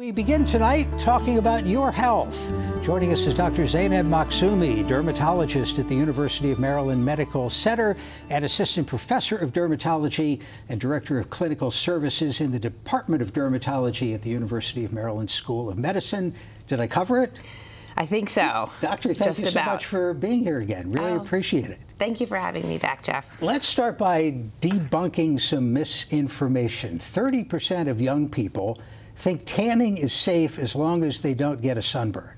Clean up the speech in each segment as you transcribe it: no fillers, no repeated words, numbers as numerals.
We begin tonight talking about your health. Joining us is Dr. Zaineb Makhzoumi, dermatologist at the University of Maryland Medical Center and assistant professor of dermatology and director of clinical services in the Department of Dermatology at the University of Maryland School of Medicine. Did I cover it? I think so. Doctor, thank you so much for being here again. Really appreciate it. Thank you for having me back, Jeff. Let's start by debunking some misinformation. 30% of young people think tanning is safe as long as they don't get a sunburn.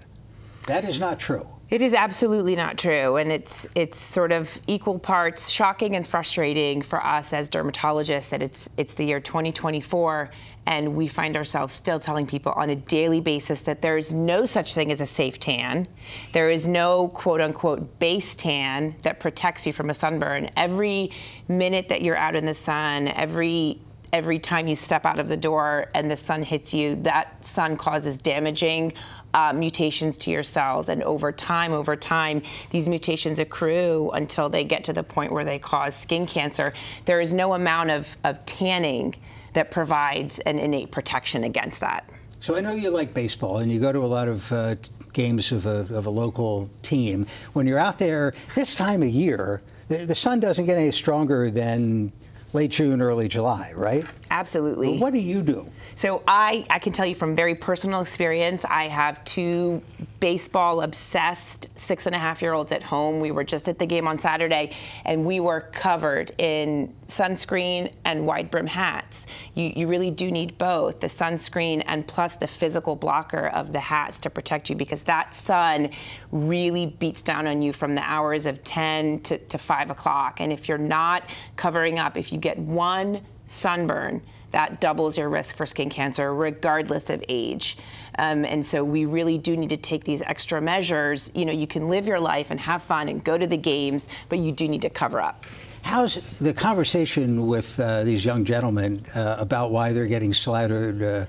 That is not true. It is absolutely not true, and it's sort of equal parts shocking and frustrating for us as dermatologists that it's the year 2024, and we find ourselves still telling people on a daily basis that there is no such thing as a safe tan. There is no quote-unquote base tan that protects you from a sunburn. Every minute that you're out in the sun, every time you step out of the door and the sun hits you, that sun causes damaging mutations to your cells. And over time, these mutations accrue until they get to the point where they cause skin cancer. There is no amount of tanning that provides an innate protection against that. So I know you like baseball, and you go to a lot of games of a local team. When you're out there this time of year, the sun doesn't get any stronger than late June, early July, right? Absolutely. Well, what do you do? So I can tell you from very personal experience, I have two baseball-obsessed 6-and-a-half-year-olds at home. We were just at the game on Saturday, and we were covered in sunscreen and wide-brim hats. You really do need both, the sunscreen and plus the physical blocker of the hats to protect you, because that sun really beats down on you from the hours of 10 to 5 o'clock. And if you're not covering up, if you get one sunburn, that doubles your risk for skin cancer regardless of age. And so we really do need to take these extra measures. You know, you can live your life and have fun and go to the games, but you do need to cover up. How's the conversation with these young gentlemen about why they're getting slathered with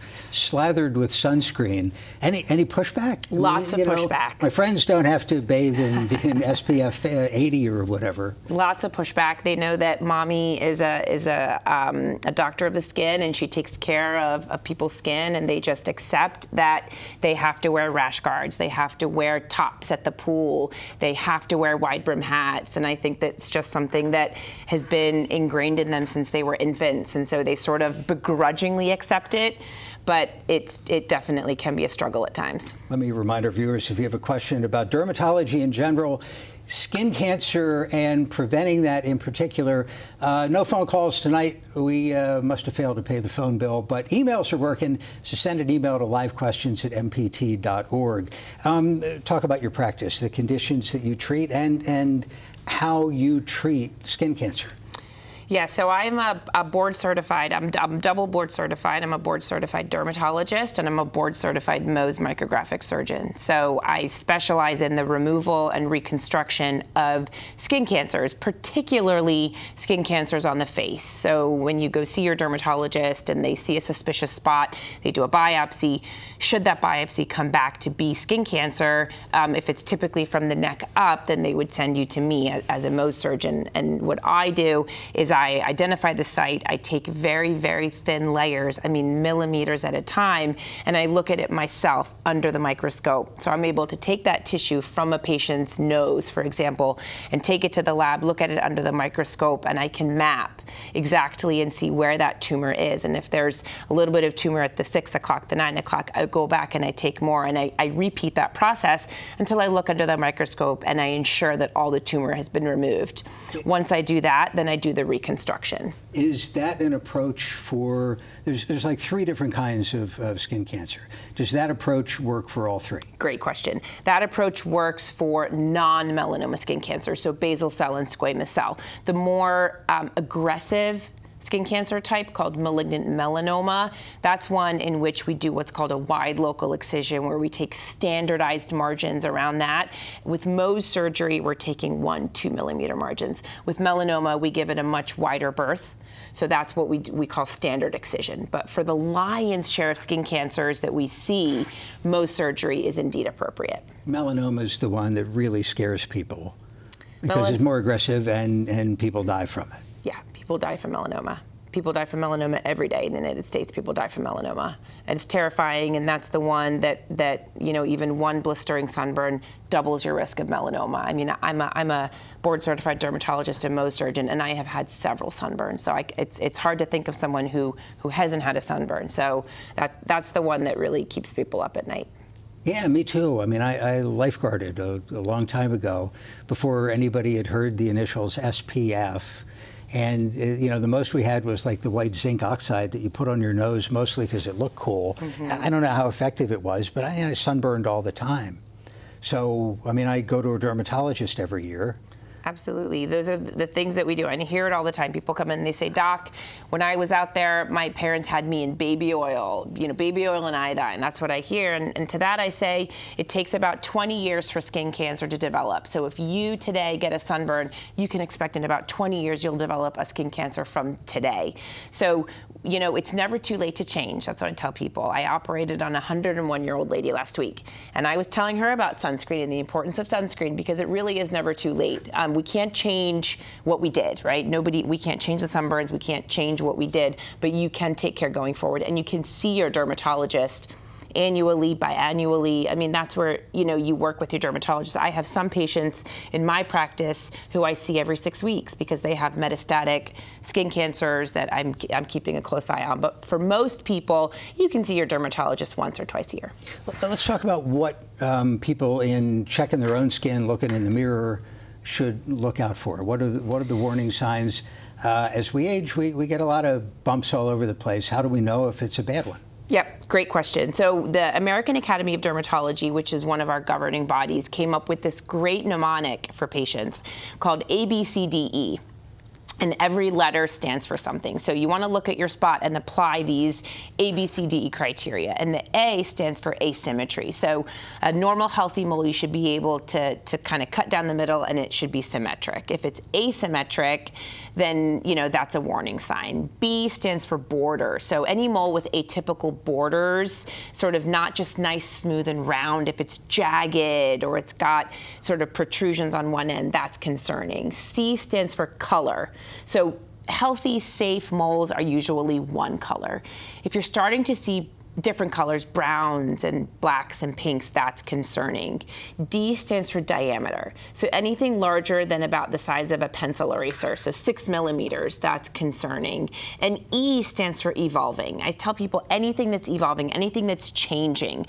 sunscreen? Any pushback? Lots of pushback. My friends don't have to bathe in SPF 80 or whatever. Lots of pushback. They know that mommy is a doctor of the skin, and she takes care of people's skin, and they just accept that they have to wear rash guards, they have to wear tops at the pool, they have to wear wide brim hats, and I think that's just something that has been ingrained in them since they were infants, and so they sort of begrudgingly accept it, but it definitely can be a struggle at times. Let me remind our viewers, if you have a question about dermatology in general, skin cancer and preventing that in particular, no phone calls tonight. We must have failed to pay the phone bill, but emails are working, so send an email to livequestions@mpt.org. Talk about your practice, the conditions that you treat, and how you treat skin cancer. Yeah, so I'm a board certified, I'm double board certified. I'm a board certified dermatologist, and I'm a board certified Mohs micrographic surgeon. So I specialize in the removal and reconstruction of skin cancers, particularly skin cancers on the face. So when you go see your dermatologist and they see a suspicious spot, they do a biopsy. Should that biopsy come back to be skin cancer, if it's typically from the neck up, then they would send you to me as a Mohs surgeon. And what I do is I identify the site, I take very, very thin layers, I mean millimeters at a time, and I look at it myself under the microscope. So I'm able to take that tissue from a patient's nose, for example, and take it to the lab, look at it under the microscope, and I can map exactly and see where that tumor is. And if there's a little bit of tumor at the 6 o'clock, the 9 o'clock, I go back and I take more, and I repeat that process until I look under the microscope and I ensure that all the tumor has been removed. Once I do that, then I do the reconstruction. Is that an approach for, there's like 3 different kinds of skin cancer. Does that approach work for all 3? Great question. That approach works for non-melanoma skin cancer, so basal cell and squamous cell. The more aggressive skin cancer type called malignant melanoma, that's one in which we do what's called a wide local excision, where we take standardized margins around that. With Mohs surgery, we're taking 1-2 millimeter margins. With melanoma, we give it a much wider berth. So that's what we call standard excision. But for the lion's share of skin cancers that we see, Mohs surgery is indeed appropriate. Melanoma is the one that really scares people because it's more aggressive and people die from it. Yeah, people die from melanoma. people die from melanoma every day in the United States. People die from melanoma, and it's terrifying. And that's the one that you know, even one blistering sunburn doubles your risk of melanoma. I mean, I'm a board-certified dermatologist and Mohs surgeon, and I have had several sunburns. So it's hard to think of someone who hasn't had a sunburn. So that's the one that really keeps people up at night. Yeah, me too. I mean, I lifeguarded a long time ago before anybody had heard the initials SPF. And, you know, the most we had was like the white zinc oxide that you put on your nose, mostly because it looked cool. Mm-hmm. I don't know how effective it was, but I sunburned all the time. So, I mean, I go to a dermatologist every year. Absolutely. Those are the things that we do. I hear it all the time. People come in and they say, Doc, when I was out there, my parents had me in baby oil, you know, baby oil and iodine. That's what I hear. And to that I say, it takes about 20 years for skin cancer to develop. So if you today get a sunburn, you can expect in about 20 years you'll develop a skin cancer from today. So, you know, it's never too late to change. That's what I tell people. I operated on a 101-year-old lady last week, and I was telling her about sunscreen and the importance of sunscreen, because it really is never too late. We can't change what we did, right? We can't change the sunburns, we can't change what we did, but you can take care going forward, and you can see your dermatologist annually, biannually. I mean, that's where, you know, you work with your dermatologist. I have some patients in my practice who I see every 6 weeks because they have metastatic skin cancers that I'm keeping a close eye on. But for most people, you can see your dermatologist once or twice a year. Let's talk about what people in checking their own skin, looking in the mirror, should look out for. What are the warning signs? As we age, we get a lot of bumps all over the place. How do we know if it's a bad one? Yep, great question. So the American Academy of Dermatology, which is one of our governing bodies, came up with this great mnemonic for patients called ABCDE. And every letter stands for something. So you want to look at your spot and apply these ABCDE criteria. And the A stands for asymmetry. So a normal, healthy mole should be able to kind of cut down the middle, and it should be symmetric. If it's asymmetric, then, you know, that's a warning sign. B stands for border. So any mole with atypical borders, sort of not just nice, smooth, and round. If it's jagged or it's got sort of protrusions on one end, that's concerning. C stands for color. So healthy, safe moles are usually one color. If you're starting to see different colors, browns and blacks and pinks, that's concerning. D stands for diameter. So anything larger than about the size of a pencil eraser, so 6 millimeters, that's concerning. And E stands for evolving. I tell people anything that's evolving, anything that's changing,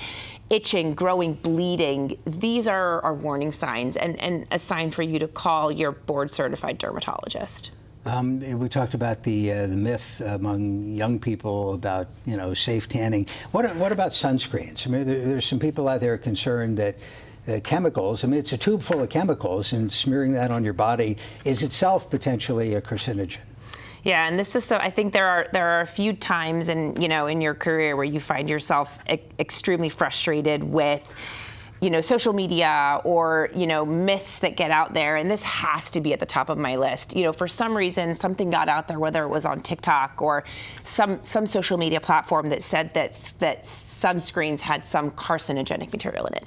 itching, growing, bleeding, these are our warning signs, and a sign for you to call your board-certified dermatologist. We talked about the myth among young people about, you know, safe tanning. What about sunscreens? I mean, there's some people out there concerned that chemicals, I mean, it's a tube full of chemicals, and smearing that on your body is itself potentially a carcinogen. Yeah, and this is so. I think there are a few times in, you know, in your career where you find yourself extremely frustrated with, you know, social media or, you know, myths that get out there, and this has to be at the top of my list. You know, for some reason, something got out there, whether it was on TikTok or some social media platform that said that sunscreens had some carcinogenic material in it.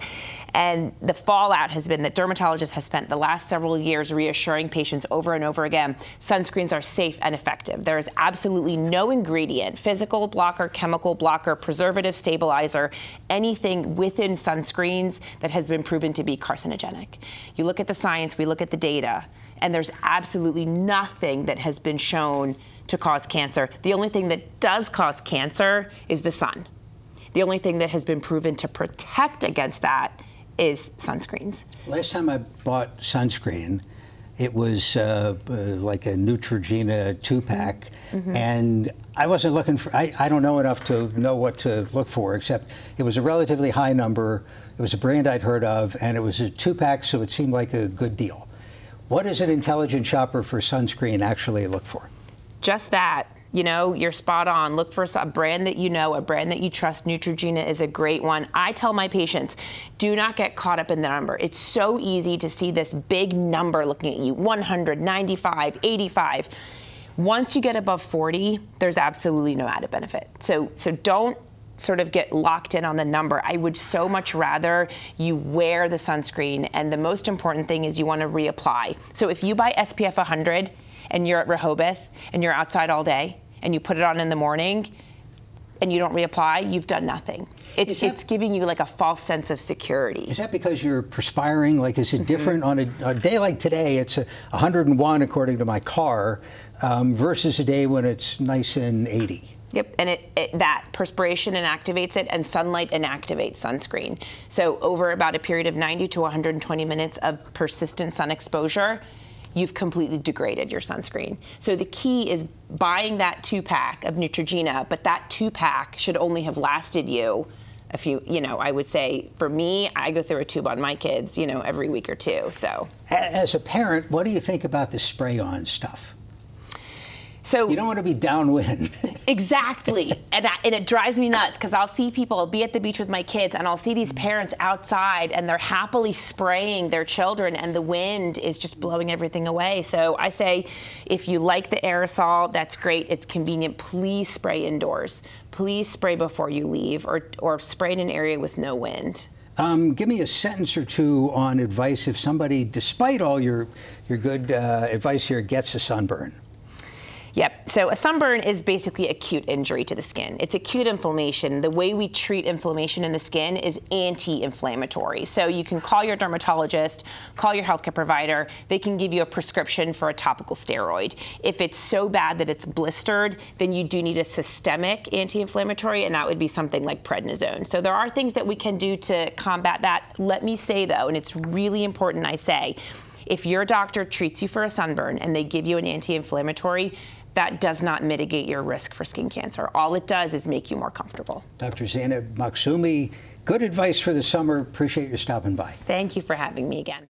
And the fallout has been that dermatologists have spent the last several years reassuring patients over and over again, sunscreens are safe and effective. There is absolutely no ingredient, physical blocker, chemical blocker, preservative, stabilizer, anything within sunscreens that has been proven to be carcinogenic. You look at the science, we look at the data, and there's absolutely nothing that has been shown to cause cancer. The only thing that does cause cancer is the sun. The only thing that has been proven to protect against that is sunscreens. Last time I bought sunscreen, it was like a Neutrogena 2-pack, mm-hmm. and I wasn't looking for, I don't know enough to know what to look for, except it was a relatively high number, it was a brand I'd heard of, and it was a 2-pack, so it seemed like a good deal. What does an intelligent shopper for sunscreen actually look for? Just that. You know, you're spot on. Look for a brand that you know, a brand that you trust. Neutrogena is a great one. I tell my patients, do not get caught up in the number. It's so easy to see this big number looking at you, 100, 95, 85. Once you get above 40, there's absolutely no added benefit. So don't sort of get locked in on the number. I would so much rather you wear the sunscreen, and the most important thing is you want to reapply. So if you buy SPF 100, and you're at Rehoboth and you're outside all day, and you put it on in the morning and you don't reapply, you've done nothing. It's giving you like a false sense of security. Is that because you're perspiring? Like, is it different on a day like today? It's 101 according to my car versus a day when it's nice and 80. Yep, and that perspiration inactivates it, and sunlight inactivates sunscreen. So over about a period of 90 to 120 minutes of persistent sun exposure, you've completely degraded your sunscreen. So the key is buying that 2-pack of Neutrogena, but that 2-pack should only have lasted you a few, I would say, for me, I go through a tube on my kids, every week or two, so. As a parent, what do you think about the spray-on stuff? So you don't want to be downwind. Exactly, and it drives me nuts, because I'll see people, I'll be at the beach with my kids, and I'll see these parents outside, and they're happily spraying their children, and the wind is just blowing everything away. So I say, if you like the aerosol, that's great, it's convenient, please spray indoors. Please spray before you leave, or spray in an area with no wind. Give me a sentence or two on advice if somebody, despite all your good advice here, gets a sunburn. Yep, so a sunburn is basically acute injury to the skin. It's acute inflammation. The way we treat inflammation in the skin is anti-inflammatory. So you can call your dermatologist, call your healthcare provider. They can give you a prescription for a topical steroid. If it's so bad that it's blistered, then you do need a systemic anti-inflammatory, and that would be something like prednisone. So there are things that we can do to combat that. Let me say though, and it's really important I say, if your doctor treats you for a sunburn and they give you an anti-inflammatory, that does not mitigate your risk for skin cancer. All it does is make you more comfortable. Dr. Zaineb Makhzoumi, good advice for the summer. Appreciate your stopping by. Thank you for having me again.